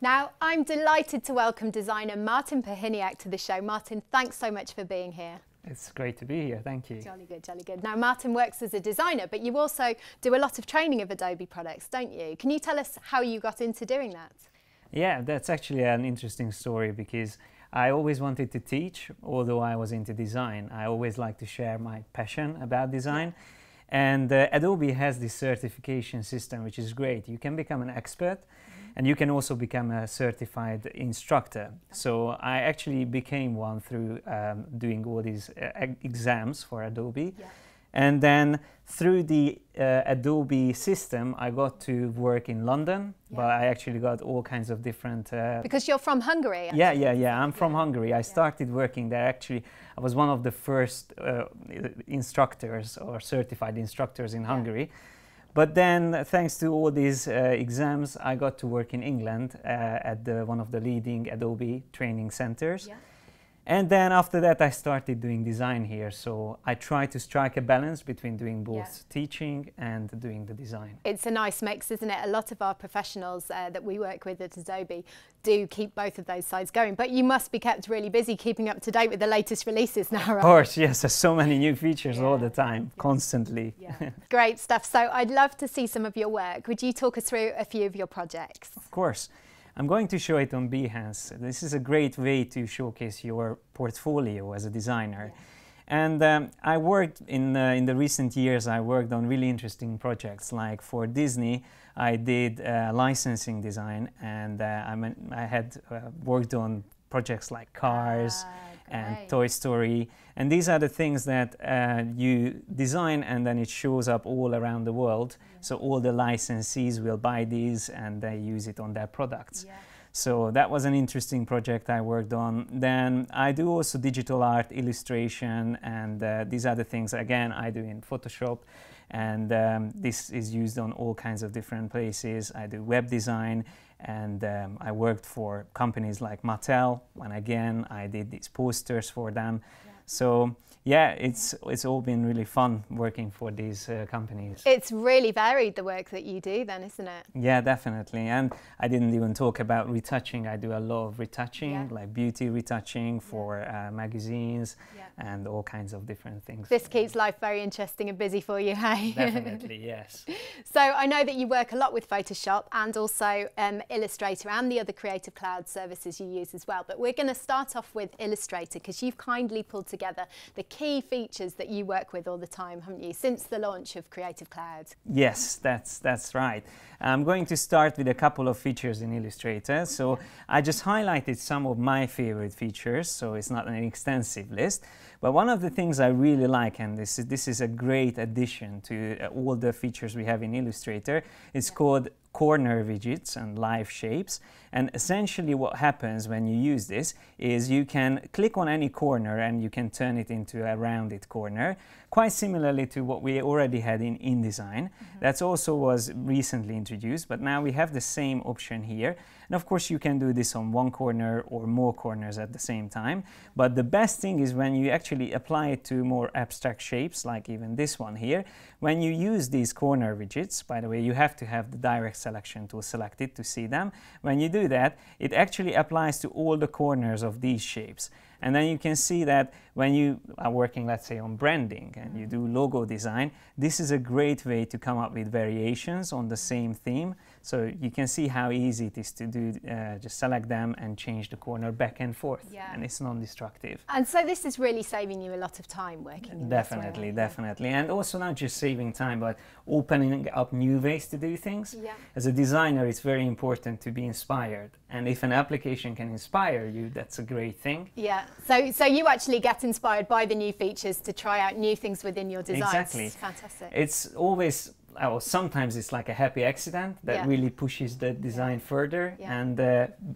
Now, I'm delighted to welcome designer Martin Perhiniak to the show. Martin, thanks so much for being here. It's great to be here, thank you. Jolly good, jolly good. Now, Martin works as a designer, but you also do a lot of training of Adobe products, don't you? Can you tell us how you got into doing that? Yeah, that's actually an interesting story because I always wanted to teach, although I was into design. I always like to share my passion about design. And Adobe has this certification system, which is great. You can become an expert. And you can also become a certified instructor. So I actually became one through doing all these exams for Adobe. Yeah. And then through the Adobe system, I got to work in London, yeah. But I actually got all kinds of different... because you're from Hungary. Actually. Yeah, yeah, yeah, I'm from Hungary. I started working there. Actually, I was one of the first instructors or certified instructors in Hungary. But then, thanks to all these exams, I got to work in England at one of the leading Adobe training centers. Yeah. And then after that, I started doing design here. So I try to strike a balance between doing both teaching and doing the design. It's a nice mix, isn't it? A lot of our professionals that we work with at Adobe do keep both of those sides going. But you must be kept really busy keeping up to date with the latest releases now, right? Of course, yes. There's so many new features all the time, constantly. Yeah. Great stuff. So I'd love to see some of your work. Would you talk us through a few of your projects? Of course. I'm going to show it on Behance. This is a great way to showcase your portfolio as a designer. Yeah. And I worked in the recent years, I worked on really interesting projects. Like for Disney, I did licensing design and I had worked on projects like Cars and Toy Story. And these are the things that you design and then it shows up all around the world. So all the licensees will buy these and they use it on their products. Yeah. So that was an interesting project I worked on. Then I do also digital art, illustration, and these are the things, again, I do in Photoshop. And this is used on all kinds of different places. I do web design. And I worked for companies like Mattel, and again, I did these posters for them. Yeah. So, yeah, it's all been really fun working for these companies. It's really varied, the work that you do then, isn't it? Yeah, definitely. And I didn't even talk about retouching. I do a lot of retouching, like beauty retouching for magazines and all kinds of different things. This keeps life very interesting and busy for you, hey? Definitely, yes. So I know that you work a lot with Photoshop and also Illustrator and the other Creative Cloud services you use as well. But we're going to start off with Illustrator because you've kindly pulled together the key features that you work with all the time, haven't you, since the launch of Creative Cloud? Yes, that's right. I'm going to start with a couple of features in Illustrator. So I just highlighted some of my favorite features, so it's not an extensive list. But one of the things I really like, and this is a great addition to all the features we have in Illustrator, it's called corner widgets and live shapes. And essentially what happens when you use this is you can click on any corner and you can turn it into a rounded corner, quite similarly to what we already had in InDesign. That also was recently introduced, but now we have the same option here. And of course you can do this on one corner or more corners at the same time. But the best thing is when you actually apply it to more abstract shapes, like even this one here. When you use these corner widgets, by the way, you have to have the direct selection tool selected to see them. When you do that, it actually applies to all the corners of these shapes. And then you can see that when you are working, let's say, on branding and you do logo design, this is a great way to come up with variations on the same theme. So you can see how easy it is to do, just select them and change the corner back and forth. Yeah. And it's non-destructive. And so this is really saving you a lot of time working in Definitely, this way. Definitely. And also not just saving time, but opening up new ways to do things. Yeah. As a designer, it's very important to be inspired. And if an application can inspire you, that's a great thing. Yeah. So you actually get inspired by the new features to try out new things within your designs. Exactly. It's fantastic. It's always well, sometimes it's like a happy accident that really pushes the design further, and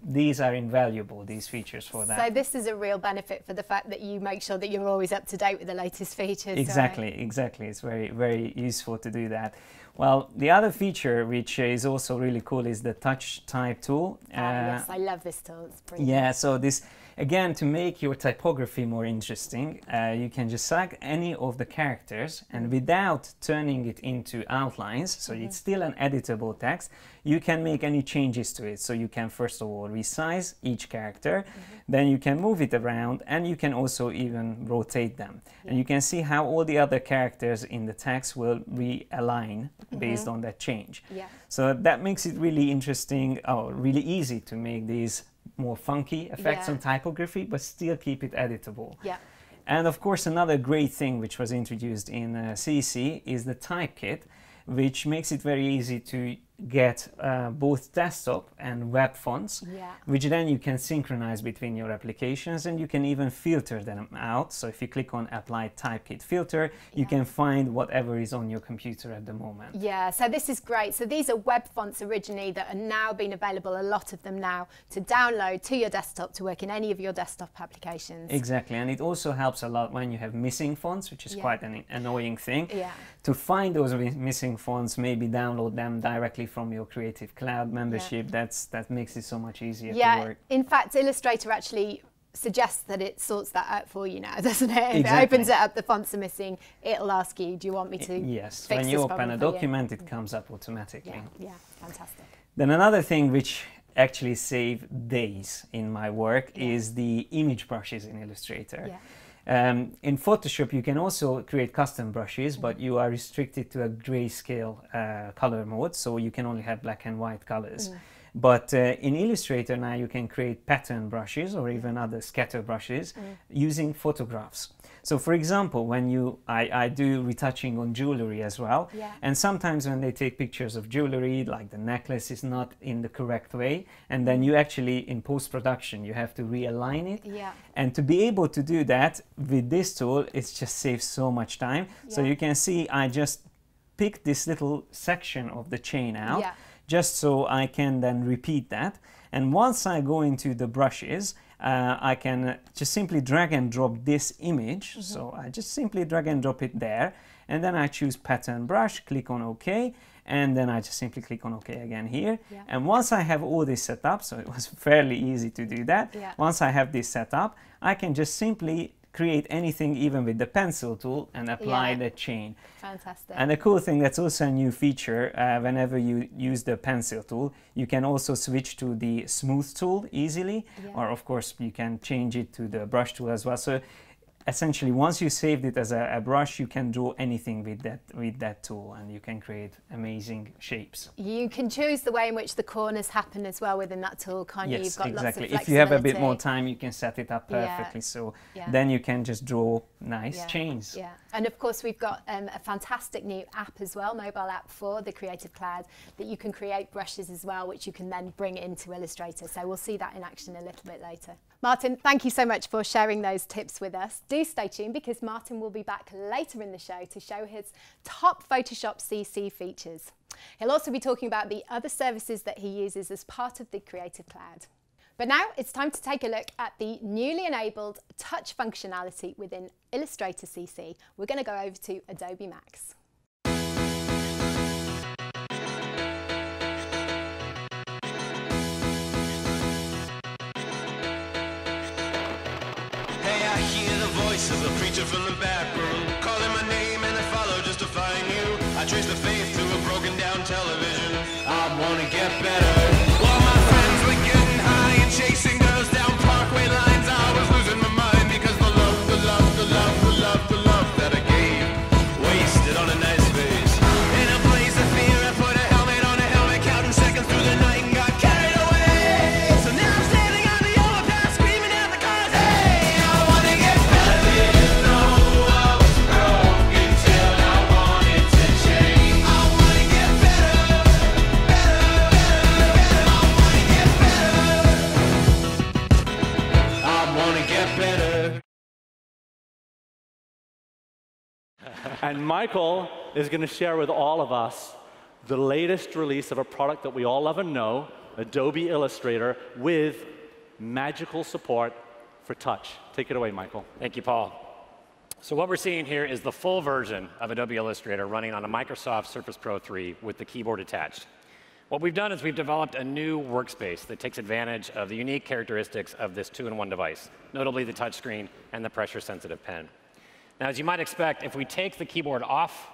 these are invaluable, these features for that. So this is a real benefit for the fact that you make sure that you're always up to date with the latest features. Exactly, right? Exactly. It's very, very useful to do that. Well, the other feature which is also really cool is the touch type tool. Yes, I love this tool. It's brilliant. Yeah, so this, again, to make your typography more interesting, you can just select any of the characters, and without turning it into outlines, so it's still an editable text, you can make any changes to it. So you can, first of all, resize each character, then you can move it around, and you can also even rotate them. And you can see how all the other characters in the text will realign based on that change. So that makes it really interesting, or really easy to make these more funky effects on typography, but still keep it editable. And of course, another great thing which was introduced in CC is the Typekit, which makes it very easy to get both desktop and web fonts, which then you can synchronize between your applications, and you can even filter them out. So if you click on Apply Typekit Filter, you can find whatever is on your computer at the moment. Yeah, so this is great. So these are web fonts originally that are now being available, a lot of them now, to download to your desktop to work in any of your desktop applications. Exactly, and it also helps a lot when you have missing fonts, which is quite an annoying thing. To find those missing fonts, maybe download them directly from your Creative Cloud membership. That makes it so much easier to work. In fact, Illustrator actually suggests that it sorts that out for you now, doesn't it? If it opens it up, the fonts are missing, it'll ask you, do you want me to fix this? When you open a document, it comes up automatically. Fantastic. Then another thing which actually saved days in my work is the image brushes in Illustrator. In Photoshop, you can also create custom brushes, but you are restricted to a grayscale color mode, so you can only have black and white colors. But in Illustrator now, you can create pattern brushes or even other scatter brushes using photographs. So for example, when you, I do retouching on jewelry as well, and sometimes when they take pictures of jewelry, like the necklace is not in the correct way, and then you actually, in post-production, you have to realign it. And to be able to do that with this tool, it just saves so much time. So you can see, I just picked this little section of the chain out, just so I can then repeat that. And once I go into the brushes, I can just simply drag and drop this image. So I just simply drag and drop it there. And then I choose pattern brush, click on OK. And then I just simply click on OK again here. And once I have all this set up, so it was fairly easy to do that. Once I have this set up, I can just simply create anything, even with the pencil tool, and apply the chain. Fantastic. And a cool thing that's also a new feature, whenever you use the pencil tool, you can also switch to the smooth tool easily, or of course you can change it to the brush tool as well. So essentially, once you saved it as a brush, you can do anything with that tool, and you can create amazing shapes. You can choose the way in which the corners happen as well within that tool, can't you? You've got lots of flexibility. If you have a bit more time, you can set it up perfectly, so then you can just draw nice chains. And of course, we've got a fantastic new app as well, mobile app for the Creative Cloud, that you can create brushes as well, which you can then bring into Illustrator. So we'll see that in action a little bit later. Martin, thank you so much for sharing those tips with us. Do stay tuned, because Martin will be back later in the show to show his top Photoshop CC features. He'll also be talking about the other services that he uses as part of the Creative Cloud. But now it's time to take a look at the newly enabled touch functionality within Illustrator CC. We're going to go over to Adobe Max. Is a preacher from the back room, calling my name and I follow just to find you. I trace the faith to a broken down television. I want to get better. While my friends were getting high and chasing girls down parkway lines, I was losing my mind because the love, the love, the love, the love, the love that I gave, wasted on a nice face. In a place of fear, I put a helmet on a helmet, counting seconds through the night and got carried away. So now I'm standing on the overpass, screaming at the cars, hey, I want to get better. And Michael is going to share with all of us the latest release of a product that we all love and know, Adobe Illustrator, with magical support for touch. Take it away, Michael. Thank you, Paul. So what we're seeing here is the full version of Adobe Illustrator running on a Microsoft Surface Pro 3 with the keyboard attached. What we've done is we've developed a new workspace that takes advantage of the unique characteristics of this two-in-one device, notably the touchscreen and the pressure-sensitive pen. Now, as you might expect, if we take the keyboard off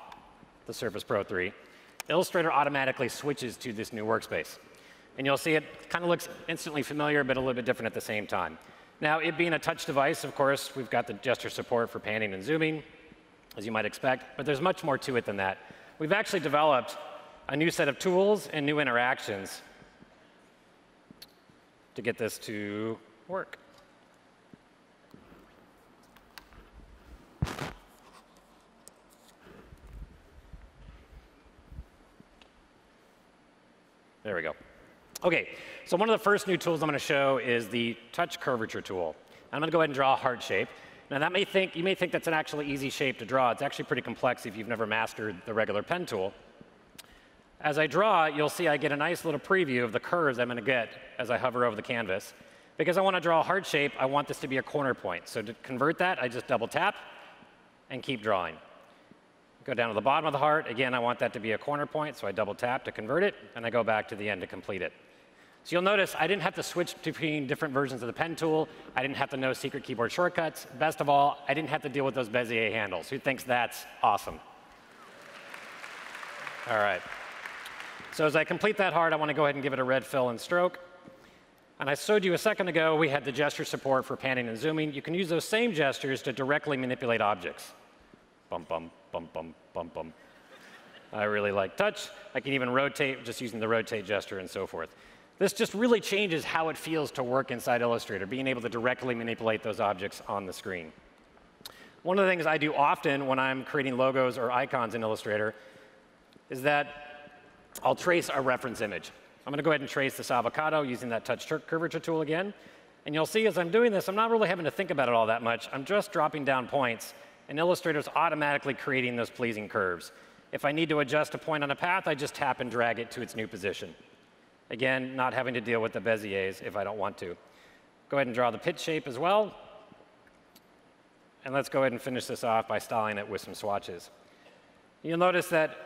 the Surface Pro 3, Illustrator automatically switches to this new workspace. And you'll see it kind of looks instantly familiar, but a little bit different at the same time. Now, it being a touch device, of course, we've got the gesture support for panning and zooming, as you might expect. But there's much more to it than that. We've actually developed a new set of tools and new interactions to get this to work. There we go. OK, so one of the first new tools I'm going to show is the touch curvature tool. I'm going to go ahead and draw a heart shape. Now, that you may think that's an actually easy shape to draw. It's actually pretty complex if you've never mastered the regular pen tool. As I draw, you'll see I get a nice little preview of the curves I'm going to get as I hover over the canvas. Because I want to draw a heart shape, I want this to be a corner point. So to convert that, I just double tap and keep drawing. Go down to the bottom of the heart. Again, I want that to be a corner point, so I double tap to convert it, and I go back to the end to complete it. So you'll notice I didn't have to switch between different versions of the pen tool. I didn't have to know secret keyboard shortcuts. Best of all, I didn't have to deal with those Bezier handles. Who thinks that's awesome? All right. So as I complete that heart, I want to go ahead and give it a red fill and stroke. And I showed you a second ago, we had the gesture support for panning and zooming. You can use those same gestures to directly manipulate objects. Bum, bum, bum, bum, bum, bum. I really like touch. I can even rotate just using the rotate gesture and so forth. This just really changes how it feels to work inside Illustrator, being able to directly manipulate those objects on the screen. One of the things I do often when I'm creating logos or icons in Illustrator is that I'll trace a reference image. I'm going to go ahead and trace this avocado using that touch curvature tool again. And you'll see as I'm doing this, I'm not really having to think about it all that much. I'm just dropping down points, and Illustrator's automatically creating those pleasing curves. If I need to adjust a point on a path, I just tap and drag it to its new position. Again, not having to deal with the Beziers if I don't want to. Go ahead and draw the pitch shape as well. And let's go ahead and finish this off by styling it with some swatches. You'll notice that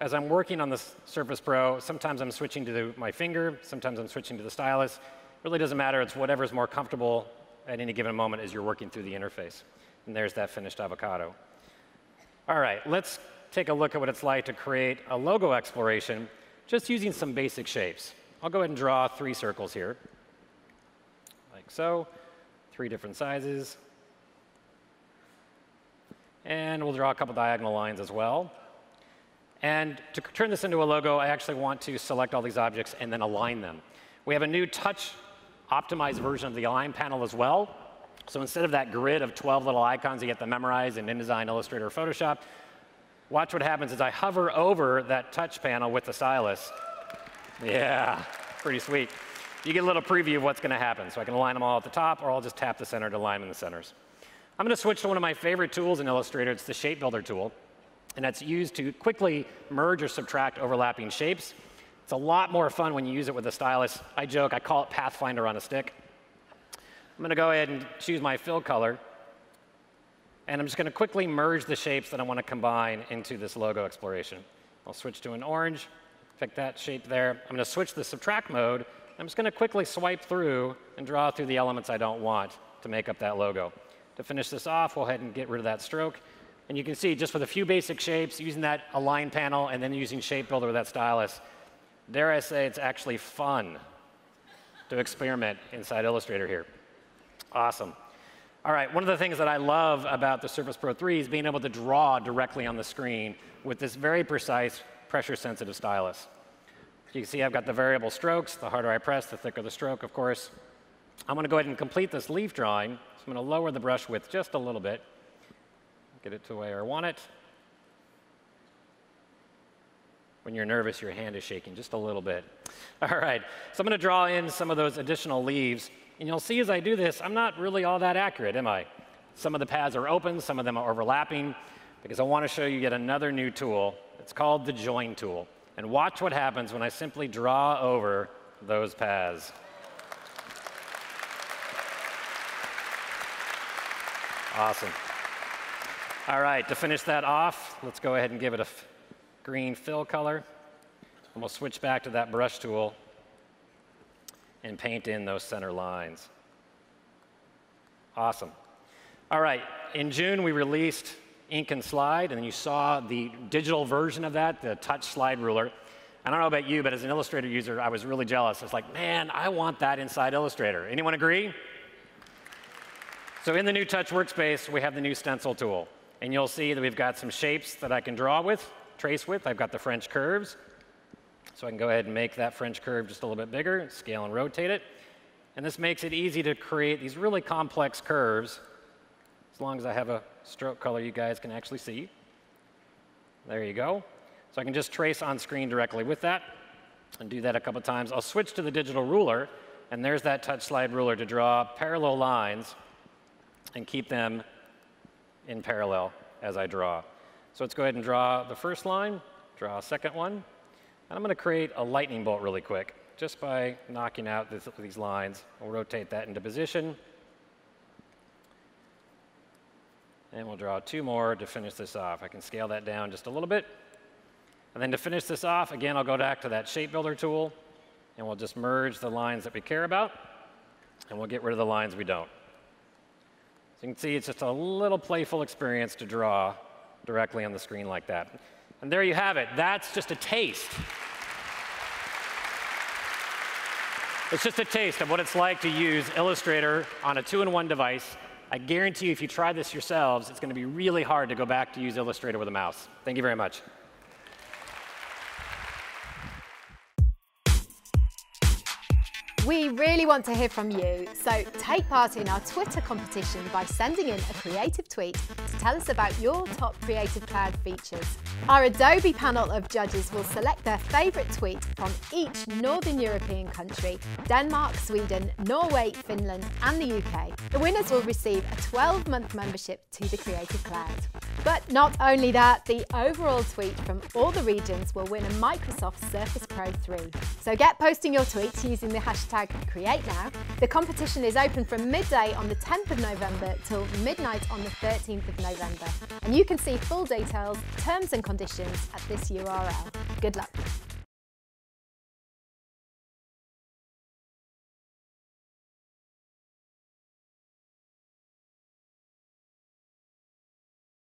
as I'm working on the Surface Pro, sometimes I'm switching to my finger. Sometimes I'm switching to the stylus. It really doesn't matter. It's whatever's more comfortable at any given moment as you're working through the interface. And there's that finished avocado. All right, let's take a look at what it's like to create a logo exploration just using some basic shapes. I'll go ahead and draw 3 circles here, like so, 3 different sizes. And we'll draw a couple diagonal lines as well. And to turn this into a logo, I actually want to select all these objects and then align them. We have a new touch-optimized version of the Align panel as well. So instead of that grid of 12 little icons you have to memorize in InDesign, Illustrator, or Photoshop, watch what happens as I hover over that touch panel with the stylus. Yeah, pretty sweet. You get a little preview of what's going to happen. So I can align them all at the top, or I'll just tap the center to align them in the centers. I'm going to switch to one of my favorite tools in Illustrator. It's the Shape Builder tool. And that's used to quickly merge or subtract overlapping shapes. It's a lot more fun when you use it with a stylus. I joke, I call it Pathfinder on a stick. I'm going to go ahead and choose my fill color. And I'm just going to quickly merge the shapes that I want to combine into this logo exploration. I'll switch to an orange, pick that shape there. I'm going to switch to the subtract mode. I'm just going to quickly swipe through and draw through the elements I don't want to make up that logo. To finish this off, we'll go ahead and get rid of that stroke. And you can see just with a few basic shapes, using that align panel and then using Shape Builder with that stylus, dare I say it's actually fun to experiment inside Illustrator here. Awesome. All right, one of the things that I love about the Surface Pro 3 is being able to draw directly on the screen with this very precise, pressure-sensitive stylus. You can see I've got the variable strokes. The harder I press, the thicker the stroke, of course. I'm going to go ahead and complete this leaf drawing. So I'm going to lower the brush width just a little bit, get it to the way I want it. When you're nervous, your hand is shaking just a little bit. All right, so I'm going to draw in some of those additional leaves. And you'll see as I do this, I'm not really all that accurate, am I? Some of the paths are open. Some of them are overlapping. Because I want to show you yet another new tool It's called the join tool. And watch what happens when I simply draw over those paths. Awesome. All right, to finish that off, let's go ahead and give it a green fill color. And we'll switch back to that brush tool and paint in those center lines. Awesome. All right, in June, we released Ink and Slide, and you saw the digital version of that, the touch slide ruler. I don't know about you, but as an Illustrator user, I was really jealous. I was like, man, I want that inside Illustrator. Anyone agree? So in the new Touch Workspace, we have the new stencil tool. And you'll see that we've got some shapes that I can draw with, trace with. I've got the French curves. So I can go ahead and make that French curve just a little bit bigger, scale and rotate it. And this makes it easy to create these really complex curves, as long as I have a stroke color you guys can actually see. There you go. So I can just trace on screen directly with that and do that a couple times. I'll switch to the digital ruler, and there's that touch slide ruler to draw parallel lines and keep them in parallel as I draw. So let's go ahead and draw the first line, draw a second one. And I'm going to create a lightning bolt really quick just by knocking out these lines. We'll rotate that into position. And we'll draw two more to finish this off. I can scale that down just a little bit. And then to finish this off, again, I'll go back to that shape builder tool, and we'll just merge the lines that we care about, and we'll get rid of the lines we don't. So you can see it's just a little playful experience to draw directly on the screen like that. And there you have it. That's just a taste. It's just a taste of what it's like to use Illustrator on a two-in-one device. I guarantee you, if you try this yourselves, it's going to be really hard to go back to use Illustrator with a mouse. Thank you very much. We really want to hear from you, so take part in our Twitter competition by sending in a creative tweet to tell us about your top Creative Cloud features. Our Adobe panel of judges will select their favourite tweet from each Northern European country, Denmark, Sweden, Norway, Finland and the UK. The winners will receive a 12-month membership to the Creative Cloud. But not only that, the overall tweet from all the regions will win a Microsoft Surface Pro 3. So get posting your tweets using the hashtag #CreateNow. The competition is open from midday on the 10th of November till midnight on the 13th of November. And you can see full details, terms and conditions at this URL. Good luck.